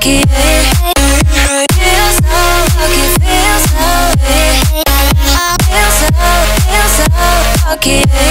lucky, yeah. Feel so lucky, feel so lucky, yeah. Feel so lucky, yeah.